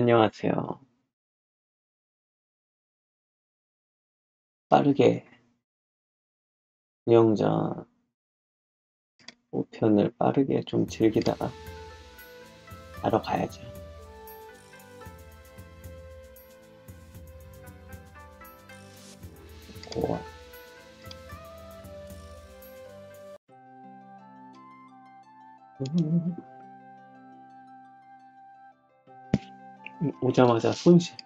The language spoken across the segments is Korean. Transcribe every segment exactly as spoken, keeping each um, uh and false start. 안녕하세요. 빠르게 운영자 오 편을 빠르게 좀 즐기다가 자러 가야죠. 고와 오자마자 손실.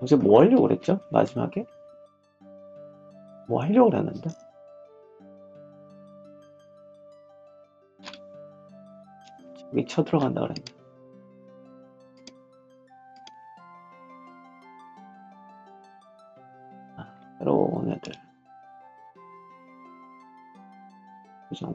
어제 뭐 하려고 그랬죠? 마지막에? 뭐 하려고 그랬는데? 저기 쳐들어간다 그랬는데. 아, 새로운 애들. 구성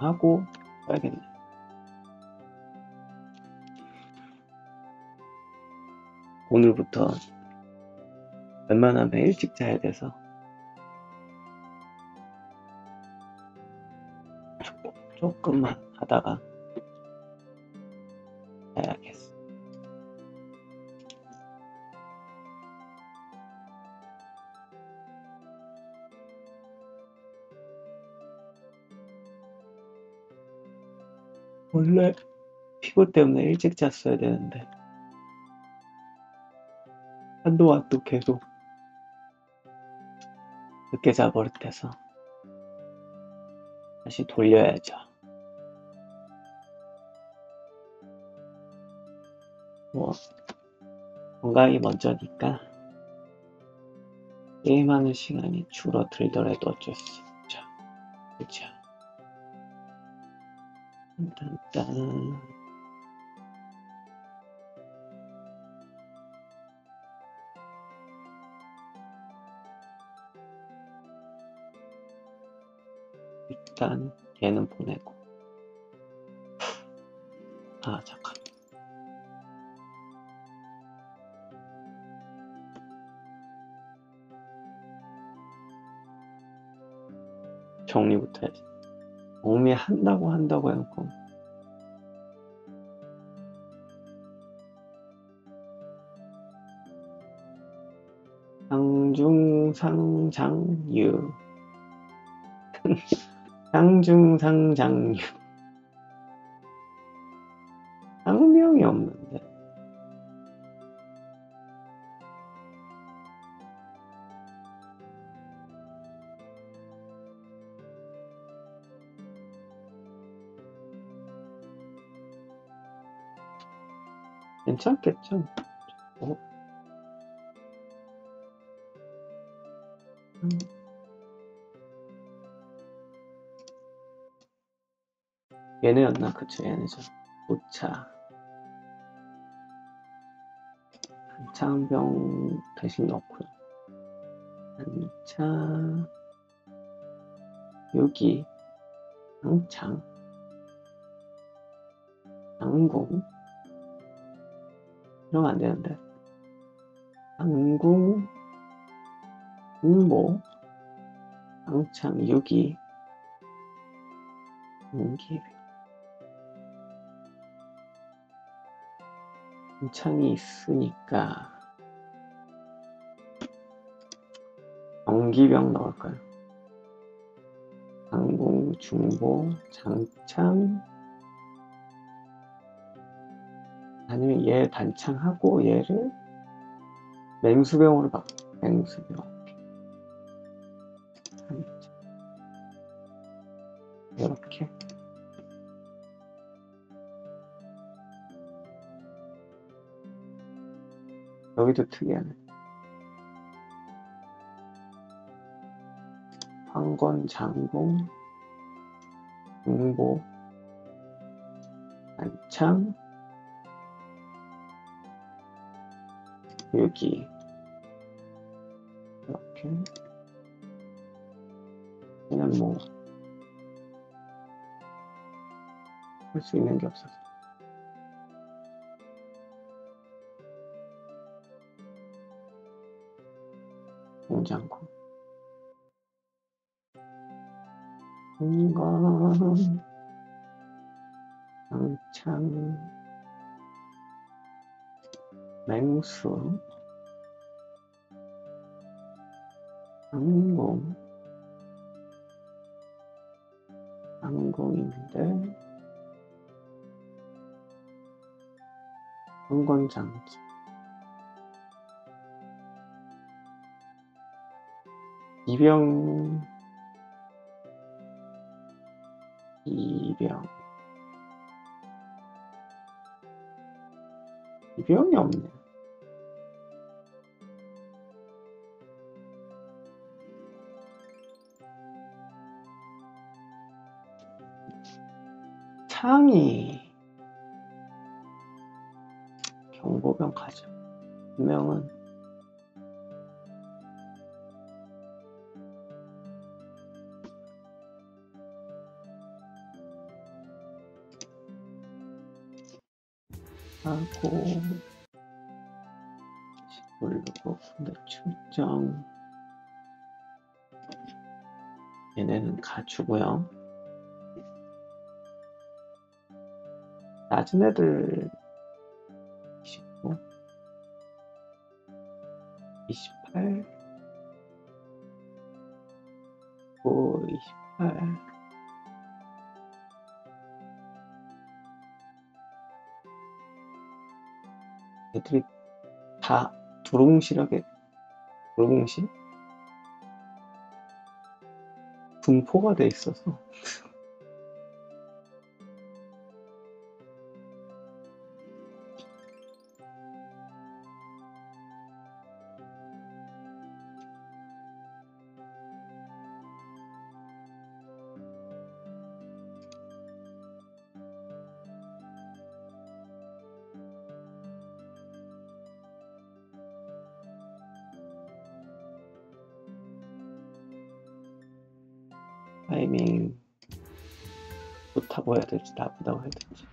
하고 해야겠네. 오늘부터 웬만하면 일찍 자야 돼서 조금만 하다가 자야겠어. 원래 피부 때문에 일찍 잤어야 되는데 한동안 또 계속 늦게 자버릇해서 다시 돌려야죠. 뭐 건강이 먼저니까 게임하는 시간이 줄어들더라도 어쩔 수 없죠. 그렇죠? 딴딴. 일단 얘는 보내고 아 잠깐 정리부터 해야지. 정리한다고 한다고 해놓고 상중상장유 상중상장유 상명이 없는데 괜찮겠죠? 어? 음. 얘네였나? 그쵸, 얘네죠. 오차 한창병 대신 넣고요. 한창 여기 한창 장공 이러면 안 되는데. 장궁, 공모, 장창, 유기, 공기. 장창이 있으니까. 경기병 넣을까요? 장궁, 중보, 장창. 아니면 얘 단창하고 얘를 맹수병으로 바꿔. 맹수병 이렇게 여기도 특이하네. 황건 장공 공보 한창 여기 이렇게 그냥 뭐 할 수 있는 게 없어서 공장고 공간 한창 맹수 항공 항공이 있는데 항공장치 이병 이병 이병이 없네. 상이 경보병 가자. 분명은 하고 모르고 근데 출장 얘네는 가주고요. 낮은 애들 이십구, 이십팔, 오, 이십팔, 애들이 다 두루뭉실하게 두루뭉실 분포가 돼 있어서. 타이밍 좋다고 해야 될지 나쁘다고 해야 될지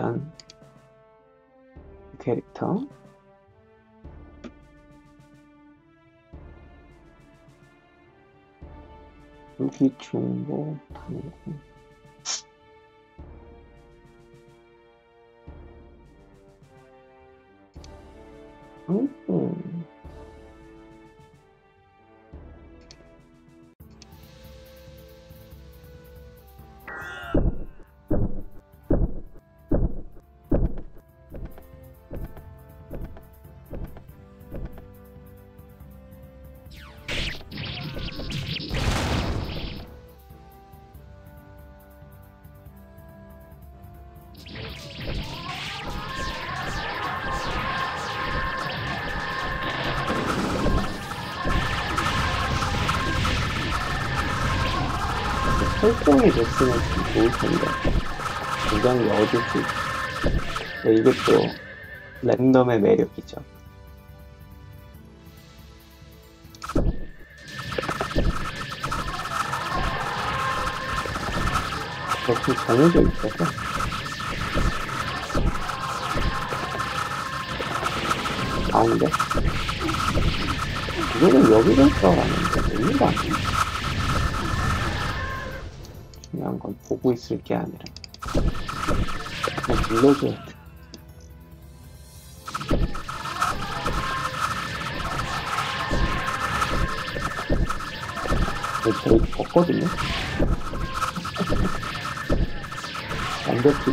일단 캐릭터 여기 중보 당구 음. 설정이 됐으면 좀 좋을 텐데 굉장히 어둡지. 이것도 랜덤의 매력이죠. 역시 정해져 있어서 나온데 이거는 여기서 써가는데 의미가 안 돼. 중요한 건 보고 있을 게 아니라 그냥 눌러줘야 돼. 저도 졌거든요. 안 졌지.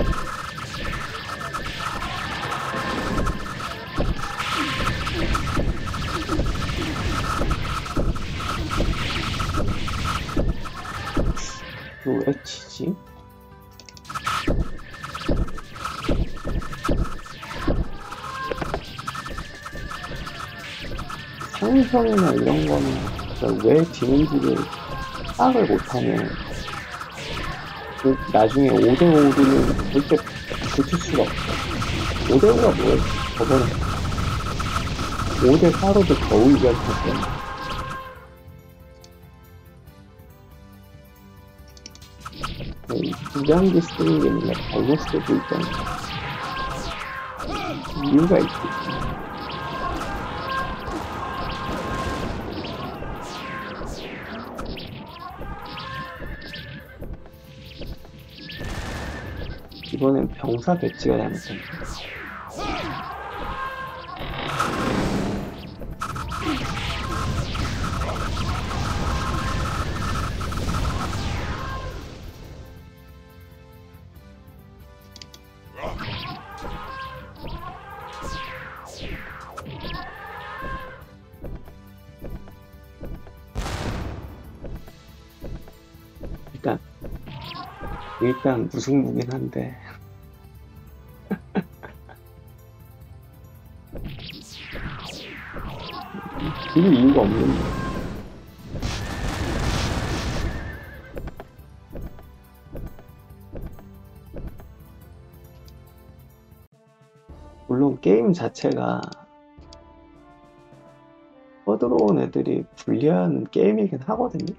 요 H지. 상성이나 이런 거는 왜 지문지를 싹을 못하면 그 나중에 오 대 오는 절대 붙일 수가 없어. 오 대 오가 뭐였지? 저번에 오 대 사로도 겨우 이길 텐데. 무장기 쓰는 게 아니라 발로스도 있잖아. 이유가 있지. 이번엔 병사 배치가 잘못된 일단 일단 무승부긴 한데. 이길 이유가 없는데. 물론 게임 자체가 떠들어온 애들이 불리한 게임이긴 하거든요.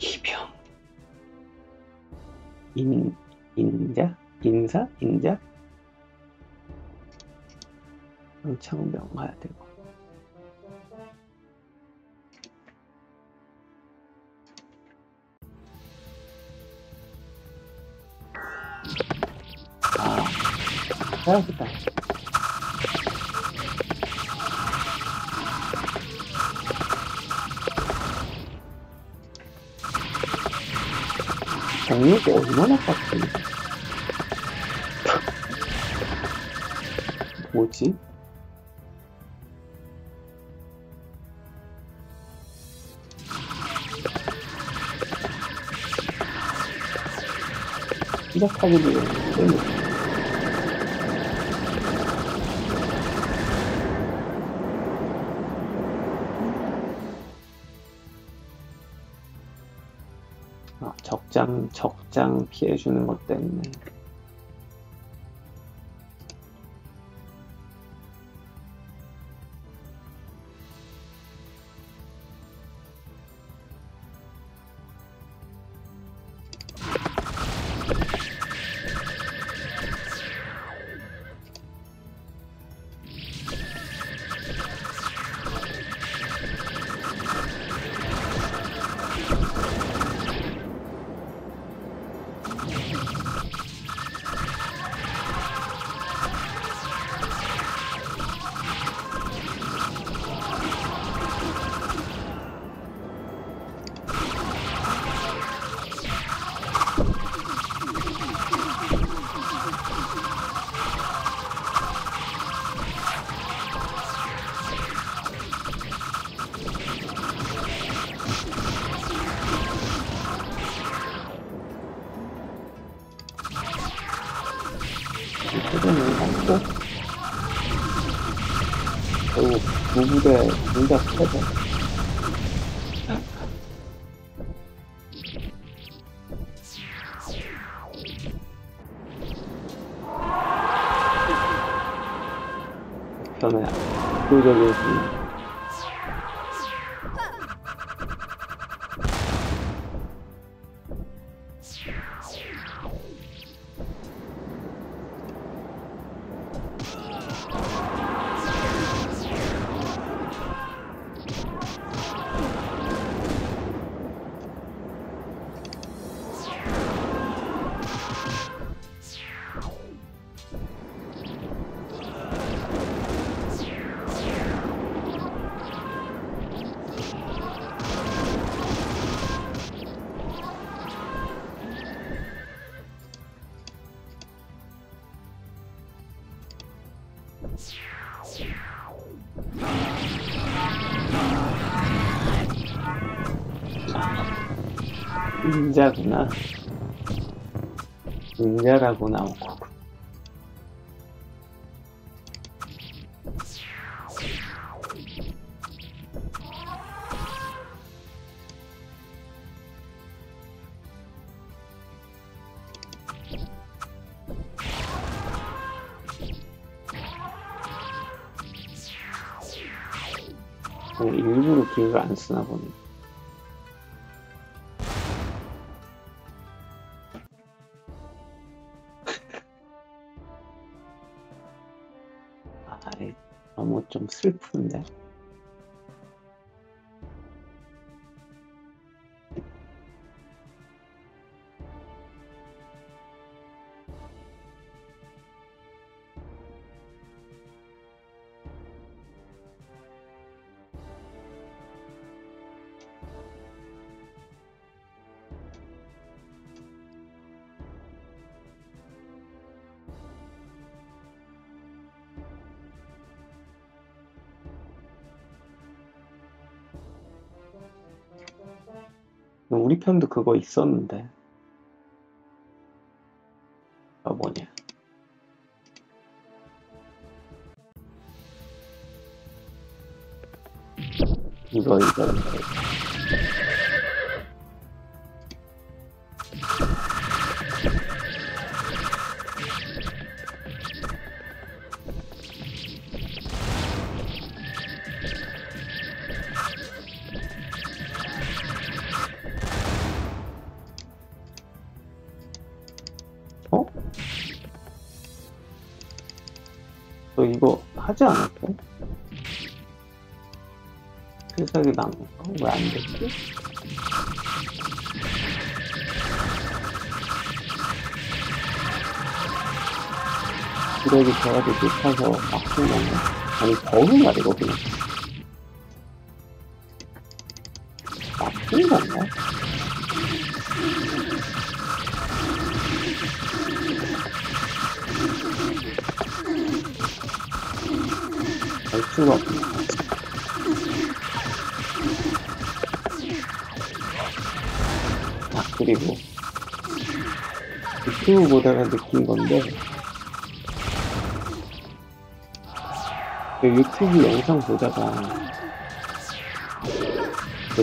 기병 인, 인자? 인사? 인자? 창병 가야 되고 아, 잘하셨다. 정력이 얼마나 빡세? 뭐지? 시작하기도 전에 적장, 적장 피해주는 것 때문에 무부대 둘다 패자. 전에 압도적이지. 인자구나. 인자라고 나온 거고. 일부러 기회를 안 쓰나 보네. 아, 너무 좀 슬픈데? 우리 편도 그거 있었는데. 아, 뭐냐. 이거, 이거, 이거. 너 이거 하지 않았어? 세상에 남은 거? 왜 안 됐지? 기록이 저라도 쫓아서 막힌 건가? 아니, 버그 말이고, 그냥. 막힌 건가? 알 수가 없네. 아, 그리고 유튜브 보다가 느낀 건데, 유튜브 영상 보다가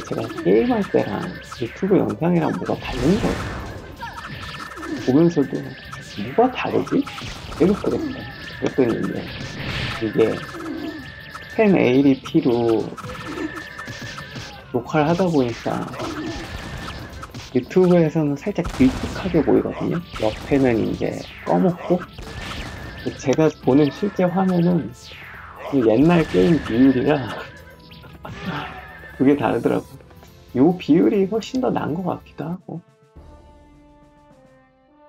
제가 게임할 때랑 유튜브 영상이랑 뭐가 다른 거예요. 보면서도 뭐가 다르지? 계속 그랬어요. 그랬더니 이게 펜 에이디피로 녹화를 하다 보니까 유튜브에서는 살짝 길쭉하게 보이거든요. 옆에는 이제 꺼먹고, 제가 보는 실제 화면은 옛날 게임 비율이라 그게 다르더라고. 요 비율이 훨씬 더 나은 것 같기도 하고,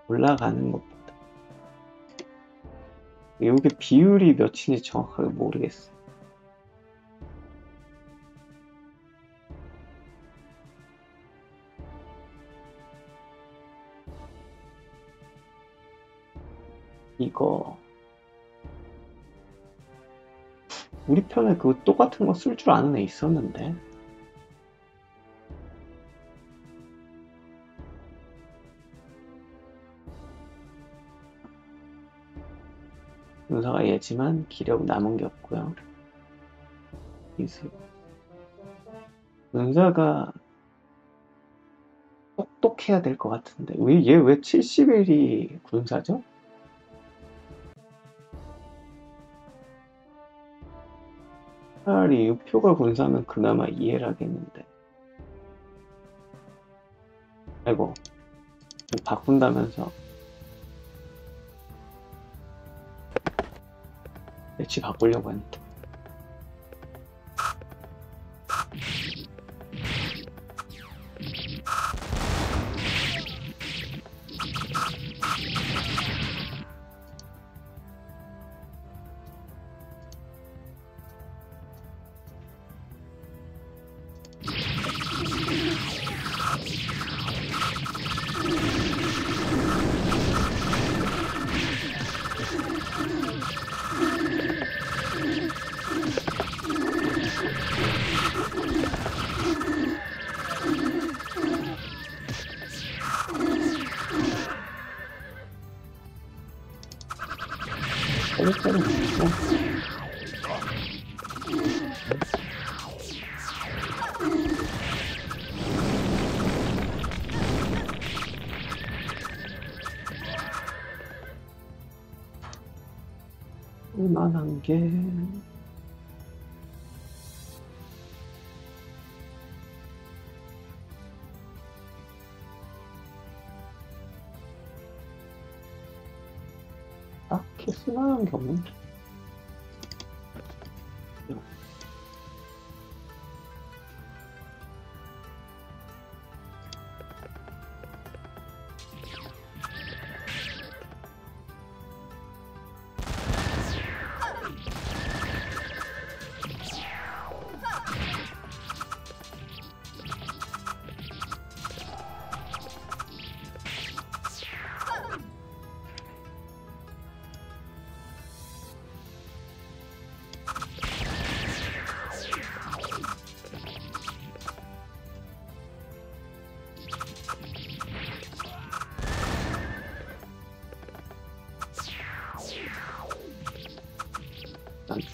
올라가는 것보다. 요게 비율이 몇인지 정확하게 모르겠어요. 이거 우리 편에 그 똑같은 거 쓸 줄 아는 애 있었는데, 운사가 얘지만 기력 남은 게 없고요. 기술 운사가 똑똑해야 될 것 같은데, 얘 왜 칠십 일이 군사죠? 차라리 육표가 군사면 그나마 이해를 하겠는데. 아이고, 바꾼다면서. 배치 바꾸려고 했는데. 이만한 게 딱히 쓸만한 게 없는데.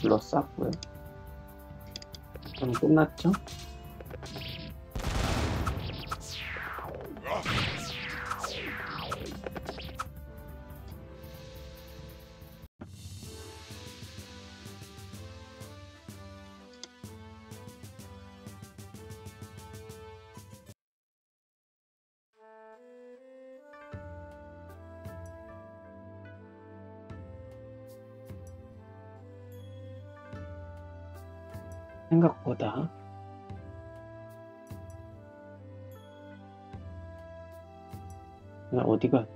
둘러쌌고요. 그럼 끝났죠? 생각보다 나 어디가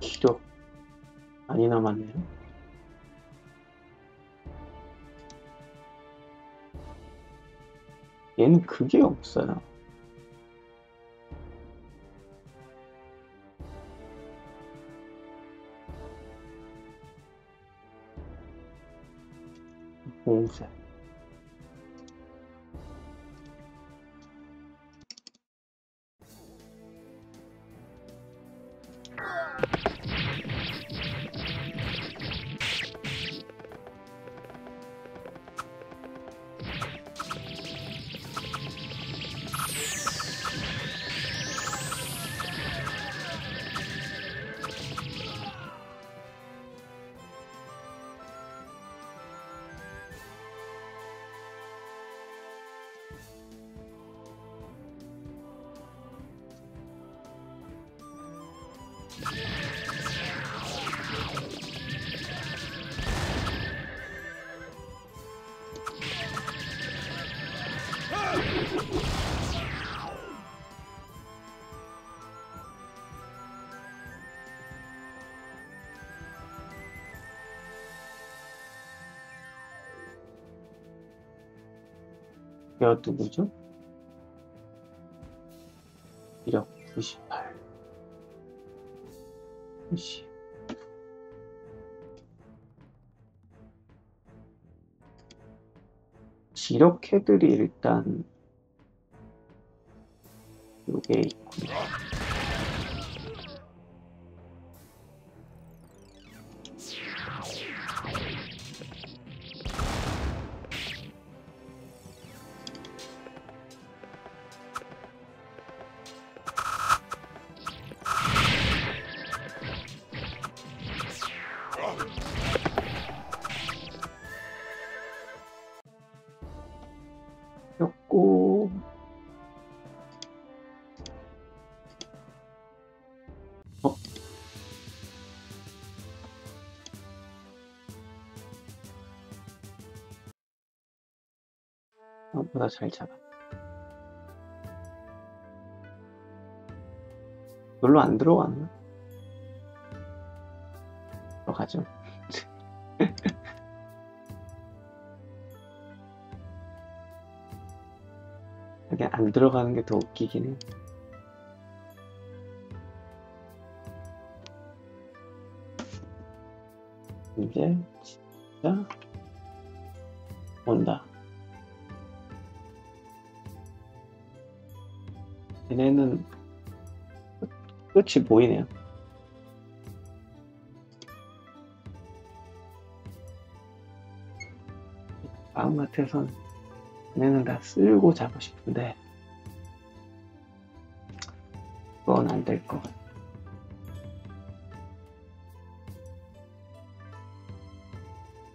기록 많이 남았네요. 얘는 그게 없어요. 봉쇄. 이거 누구죠? 이력 구십팔 구십 지력 헤드들이 일단 요게 있군요. 보다 잘 잡아. 별로 안 들어왔나? 들어가죠. 이게 안 들어가는 게 더 웃기긴 해. 이제 진짜 온다. 얘네는 끝이 보이네요. 마음 같아선 은행을 다 쓸고 자고 싶은데 그건 안 될 것 같아요.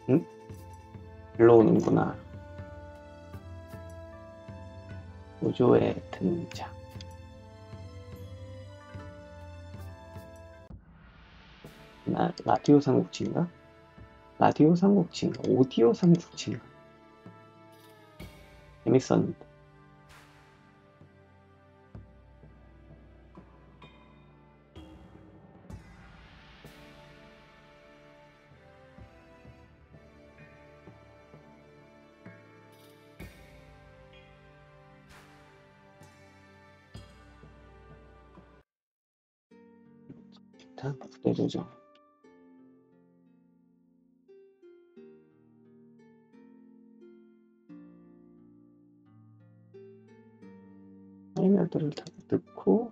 응? 일로 오는구나. 구조의 등장. 나, 라디오 삼국지인가? 라디오 삼국지인가? 오디오 삼국지인가? 재밌었는데. 일단 부대 조정. 파이널들을 다 넣고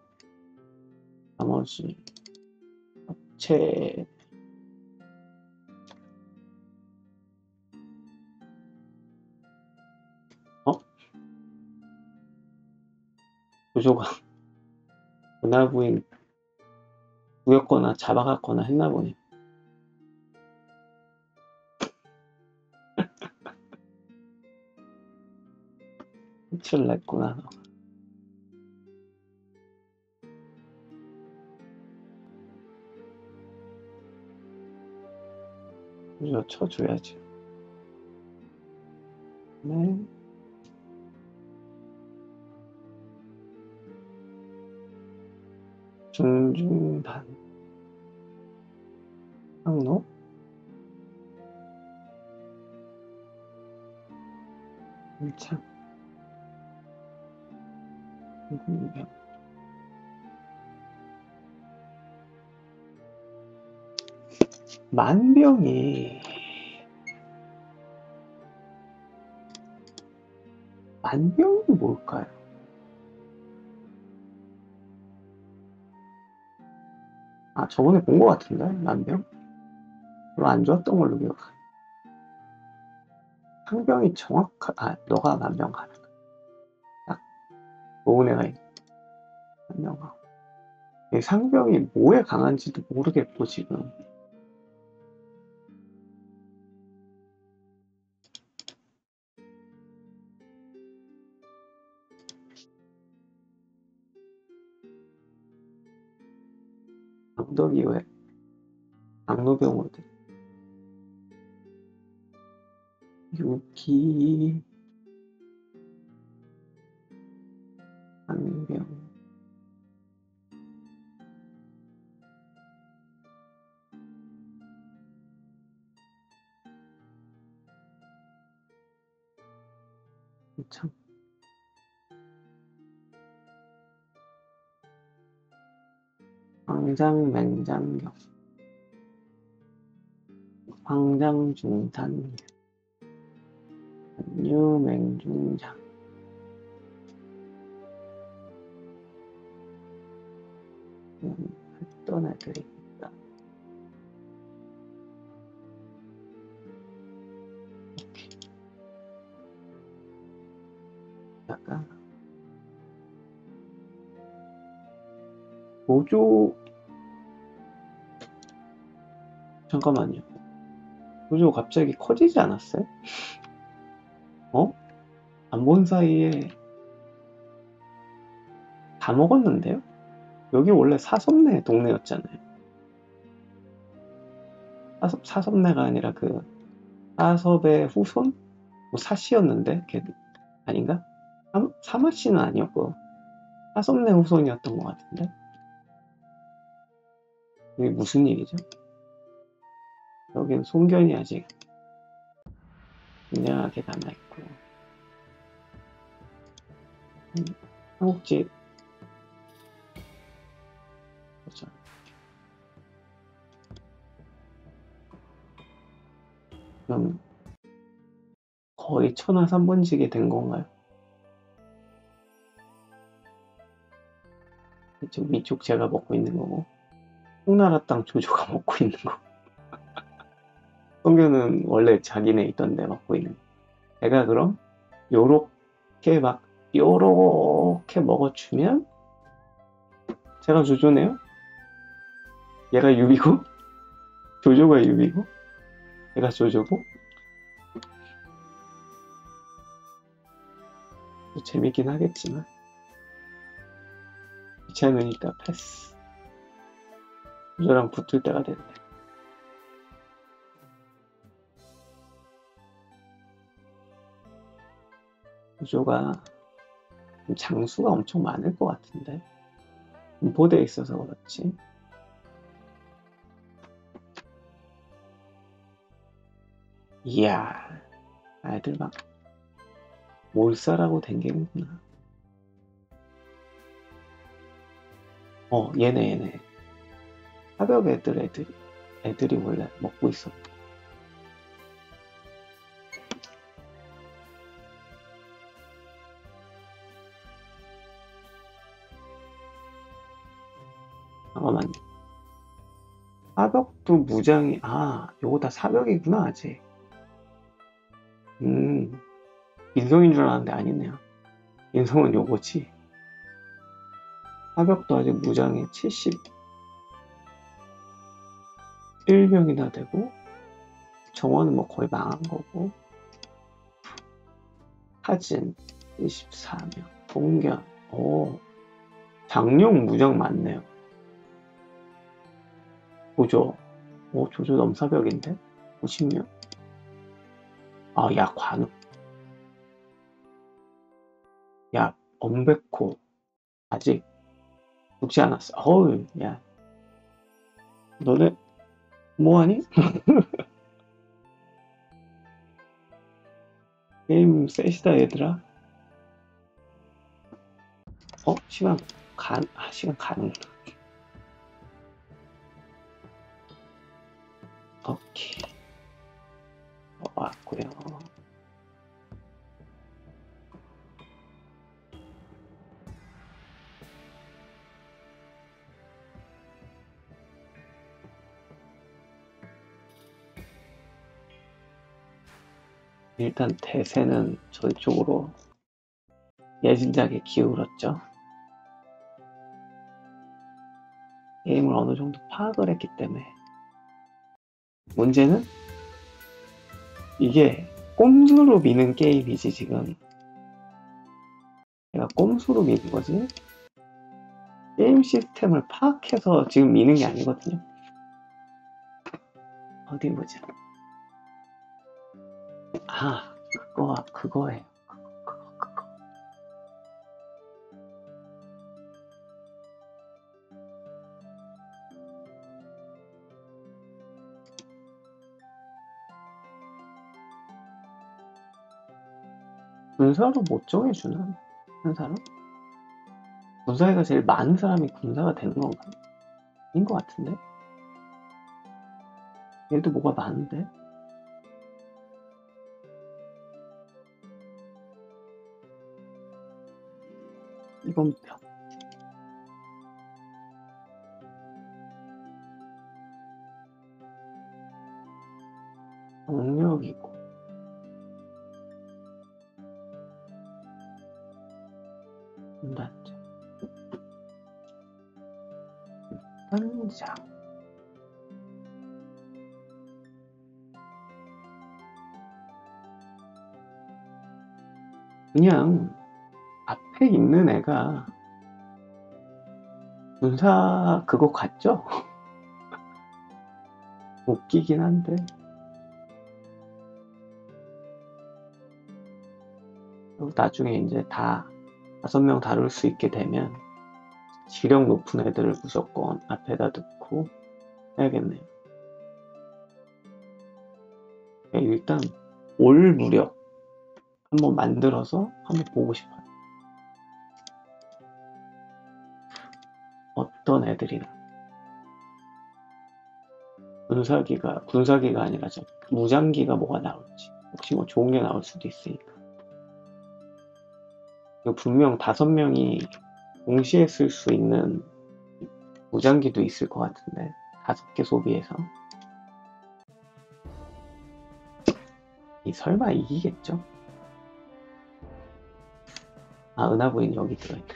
나머지 업체 어? 조조가 문화부인 구였거나 잡아갔거나 했나보네. 훔치를 냈구나 너. 이거 쳐줘야지. 네. 중중단. 항로? 일참. 공병. 만병이 만병이 뭘까요? 아 저번에 본 것 같은데 만병? 별로 안 좋았던 걸로 기억해. 상병이 정확한 아 너가 만병 가는 거야. 딱 좋은 애가 있는 만병하고 상병이 뭐에 강한지도 모르겠고 지금. 엉덩이 왜 당뇨병으로 돼? 유기 당뇨병 참 황장, 맹장경, 황장, 중산, 단유, 맹중장, 했던 애들이 있다. 약간 조조 잠깐만요. 조조 갑자기 커지지 않았어요? 어? 안 본 사이에 다 먹었는데요? 여기 원래 사섭네 동네였잖아요. 사섭, 사섭네가 아니라 그 사섭의 후손? 뭐 사씨였는데? 걔 아닌가? 사마씨는 아니었고 사섭네 후손이었던 것 같은데? 이게 무슨 얘기죠? 여긴 송견이 아직 굉장하게 남아있고 한국집 그렇죠. 그럼 거의 천하 삼분직이 된 건가요? 지금 위쪽 제가 먹고 있는 거고 홍나라 땅 조조가 먹고 있는 거. 성교는 원래 자기네 있던 데 먹고 있는 거. 애가 그럼 요렇게 막 요렇게 먹어주면 제가 조조네요. 얘가 유비고 조조가 유비고 얘가 조조고 재밌긴 하겠지만 귀찮으니까 패스. 조조랑 붙을 때가 됐네. 조조가 장수가 엄청 많을 것 같은데 분포되어 있어서 그렇지. 이야, 아이들 막 몰살하고 댕기는구나. 어, 얘네 얘네 하벽 애들 애들이 애들이 몰래 먹고 있었고. 잠깐만요. 하벽도 무장이, 아, 요거 다 사벽이구나 아직. 음, 인성인 줄 알았는데 아니네요. 인성은 요거지. 하벽도 아직 무장이 칠십일 명이나 되고 정원은 뭐 거의 망한 거고. 하진 이십사 명, 동견, 오, 장룡 무장 많네요. 조조, 오, 조조 넘사벽인데 오십 명. 아, 야, 관우. 야, 엄백호. 아직 죽지 않았어. 어우, 야. 너네, 뭐하니? 게임 셋이다, 얘들아. 어? 시간 간, 아, 시간 가는. 오케이. 왔고요. 일단 대세는 저희 쪽으로 예진작에 기울었죠. 게임을 어느 정도 파악을 했기 때문에. 문제는 이게 꼼수로 미는 게임이지. 지금 내가 꼼수로 미는 거지 게임 시스템을 파악해서 지금 미는 게 아니거든요. 어디 보자. 아, 그거와 그거예요. 그거, 그거, 그거. 군사로 못 정해주나? 한 사람? 군사위가 제일 많은 사람이 군사가 되는 건가? 아닌 것 같은데? 얘도 뭐가 많은데? 이건 벽. 병력이고. 단장. 단장. 그냥 앞에 있는 애가 군사 그거 같죠? 웃기긴 한데. 그리고 나중에 이제 다 다섯 명 다룰 수 있게 되면 지력 높은 애들을 무조건 앞에다 넣고 해야겠네요. 일단 올 무력 한번 만들어서 한번 보고 싶어요. 어떤 애들이나 군사기가 군사기가 아니라 저 무장기가 뭐가 나올지, 혹시 뭐 좋은 게 나올 수도 있으니까. 분명 다섯 명이 동시에 쓸 수 있는 무장기도 있을 것 같은데 다섯 개 소비해서. 이 설마 이기겠죠? 아, 은하부인 여기 들어있다.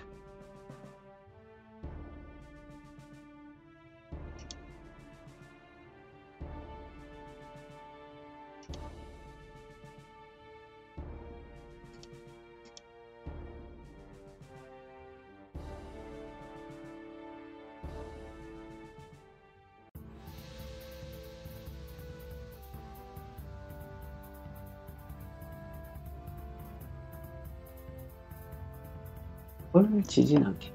뭘 지진하게.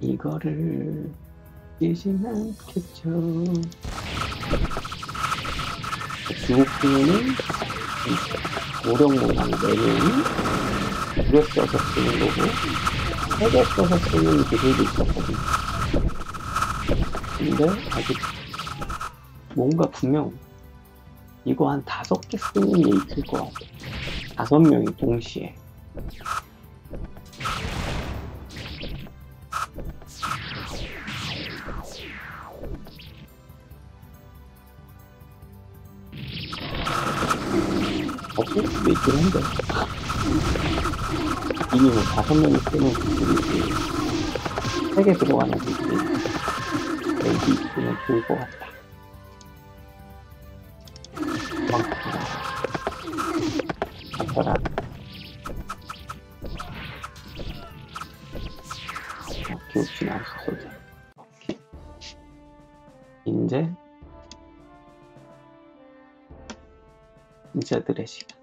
이거를 지진 않겠죠. 주목기는 고령모양 내용이 두개 써서 쓰는 거고, 해제 써서 쓰는 기술도 있었거든요. 근데 아직 뭔가 분명 이거 한 다섯 개 쓰는 게 있을 것 같아. 다섯 명이 동시에. 없을 수도 있긴 한데. 이미 뭐 다섯 명이 쓰는 기술이지, 세 개 들어가는 기술이 여기 있으면 좋을 것 같다. 도망치라. 가져라. 기울치는 않을 수 없어. 오케이. 이제 인자들의 시간.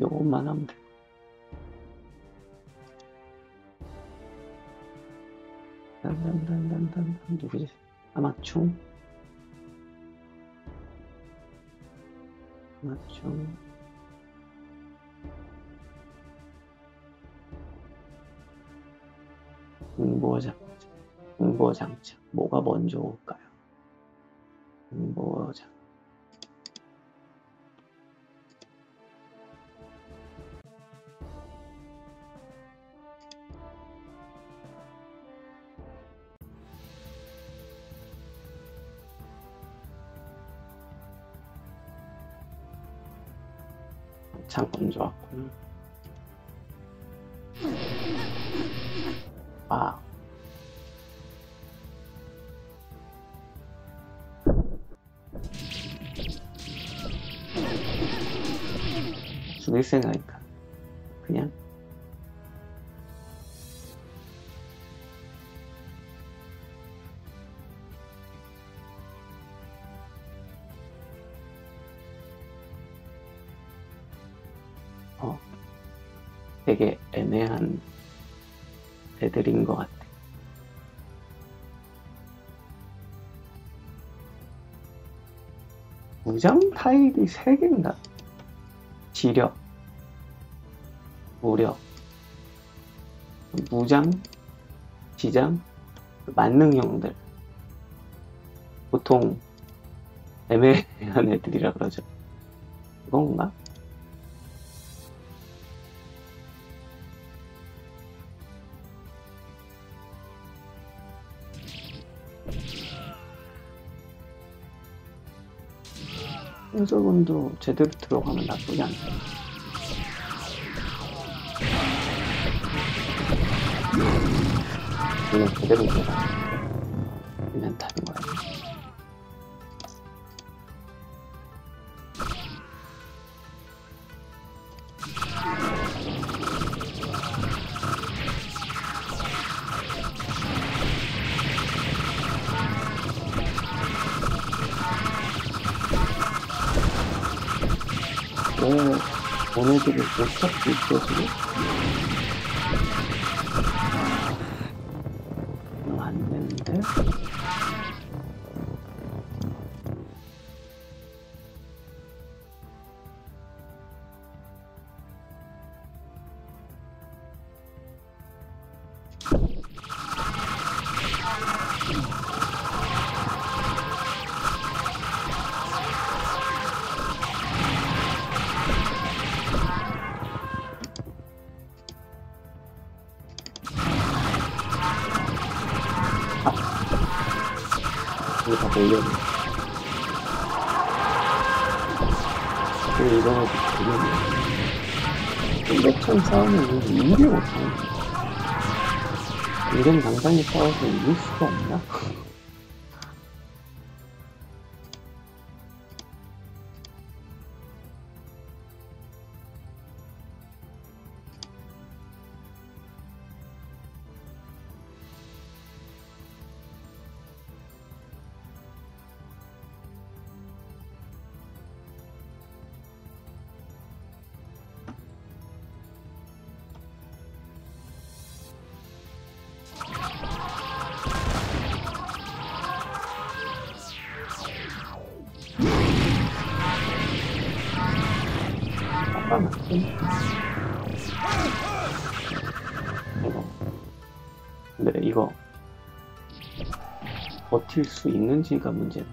요것만 하면 돼. 단단단단단 누구지? 아마충? 아마충 응보장치. 응보장치 뭐가 먼저 올까요? 응보장치 참 먼저 왔구나. 와. 죽일 생각이니까 그냥 되게 애매한 애들인 것 같아. 무장 타일이 세 개인가? 지력, 무력, 무장, 지장, 만능형들. 보통 애매한 애들이라 그러죠. 그건가? 손석원도 제대로 들어가면 나쁘지 않다. 그냥 제대로 들어가. 그냥 타는 거야. 오늘도 몇 탑도 있어지고 안 되는데? 저쪽에 다 몰려야 돼. 저쪽에 일어나서 죽여야 돼. 몇천 싸우면 이게 못하는데 이런 방상이 싸워서 이길 수가 없나? 근데 이거 버틸 수 있는지가 문제야.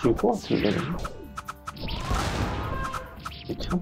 줄 것 같은데 그쵸?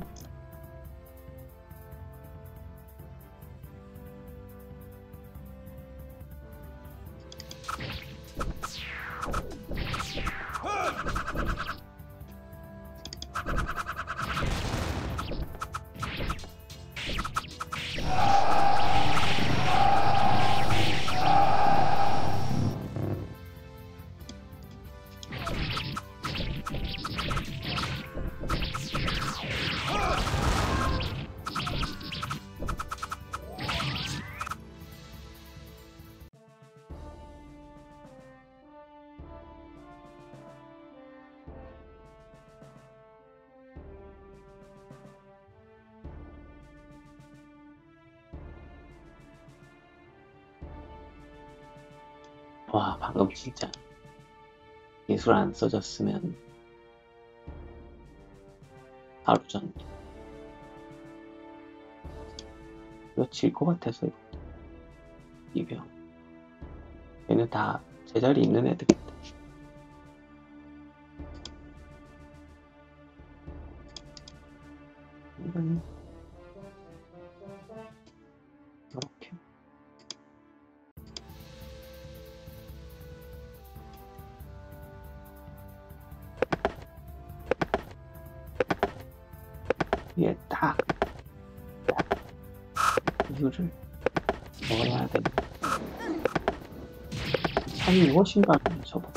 와, 방금 진짜 예술 안 써졌으면 바로 전 이거 질 것 같아서 이거 이병 얘는 다 제자리 있는 애들 같아. 이건 이렇게 이게 딱 이거를 먹어야 돼. 아니 무엇인가 저거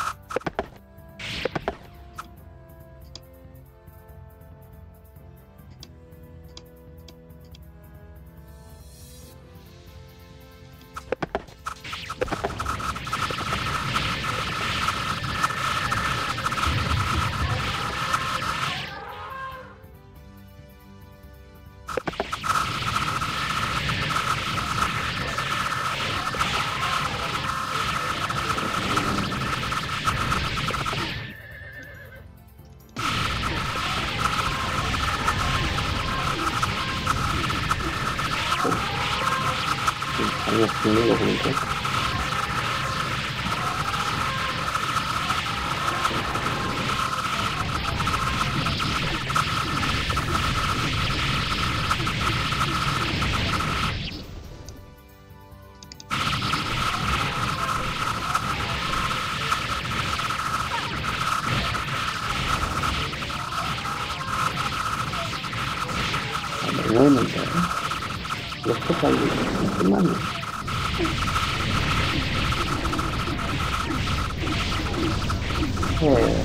아니야, 죽는 거 보니까. 안 나오는데. 이렇게 빨리 끝났네.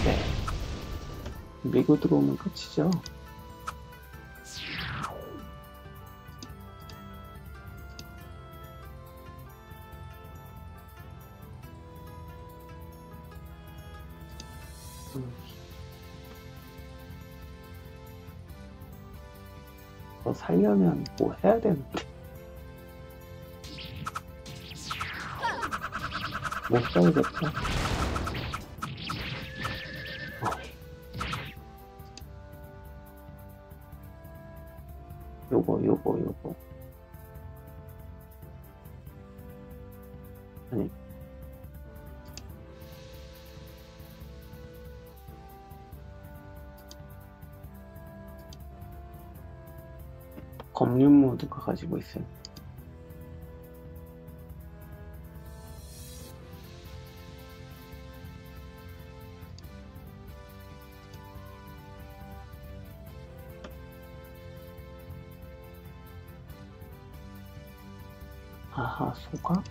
네. 밀고 들어오면 끝이죠. 음. 더 살려면 뭐 해야 되는데. 목적이 됐어. 요거 요거 요거 아니 검륜 모드가 가지고 있어요. 아하, 소각?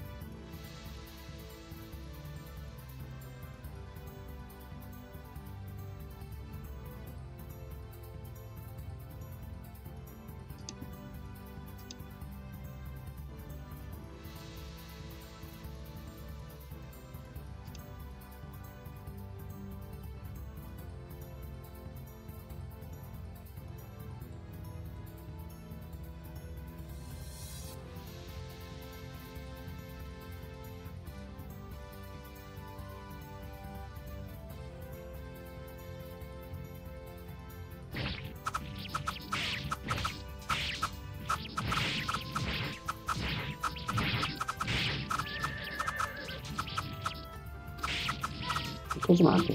깨지면 안 돼.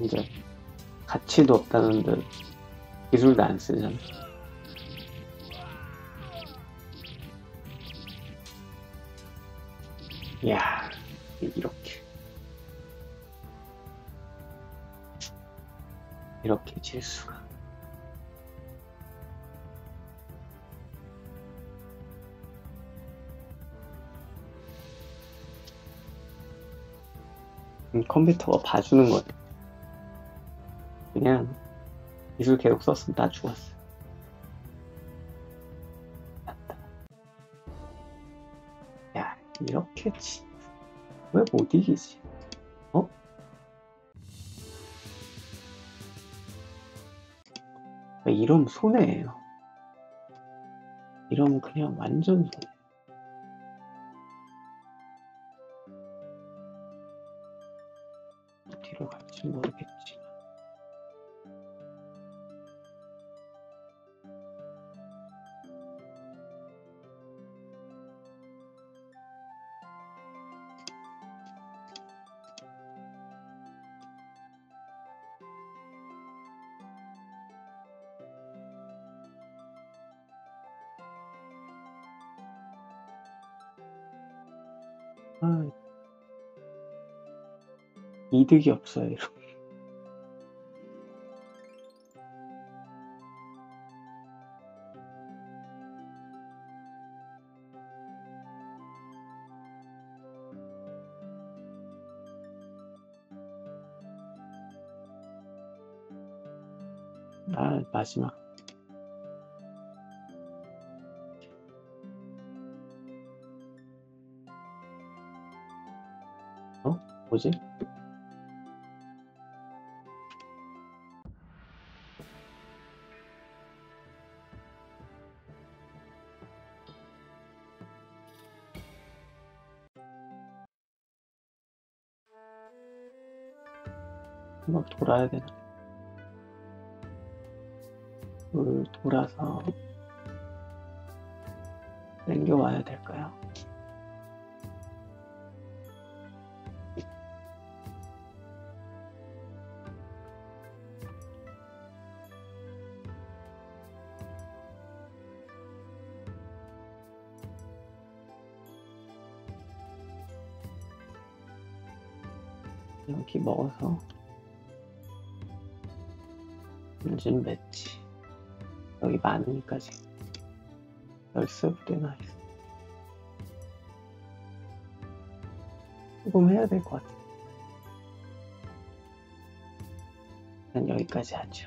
이제 가치도 없다는 듯 기술도 안 쓰잖아. 야, 이렇게 이렇게 질 수가. 음, 컴퓨터가 봐주는 거야. 그냥 기술 계속 썼으면 다 죽었어. 이렇게 지 왜 못 이기지? 어? 이러면 손해예요. 이러면 그냥 완전 손해. 어디로 갈지 모르겠지만 아, 이득이 없어요, 이러면. 아, 마지막. 뭐지? 한번 돌아야 되나? 돌 돌아서 당겨와야 될까요? 이렇게 먹어서 요즘 맺지 여기 많으니까지 열쇠부대나 있어. 조금 해야 될 것 같아. 일단 여기까지 하죠.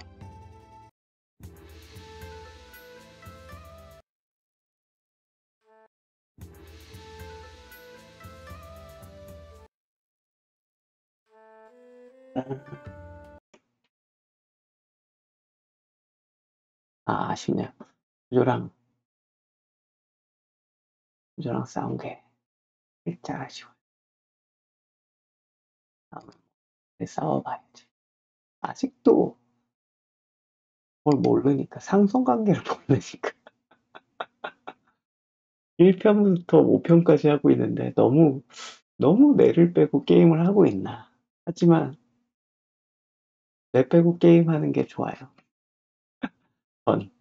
아, 아쉽네요. 조조랑, 조조랑 싸운 게 살짝 아쉬워요. 아, 근데 싸워봐야지. 아직도 뭘 모르니까, 상성관계를 모르니까. 일 편부터 오 편까지 하고 있는데, 너무, 너무 뇌를 빼고 게임을 하고 있나. 하지만, 뇌 빼고 게임하는 게 좋아요. 전,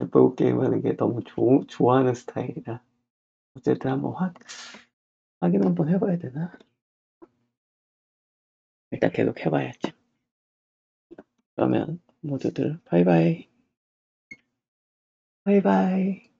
뇌 빼고 게임하는 게 너무 좋 좋아하는 스타일이라. 어쨌든 한번 확, 확인 한번 해봐야 되나? 일단 계속 해봐야지. 그러면 모두들 바이바이. 바이바이.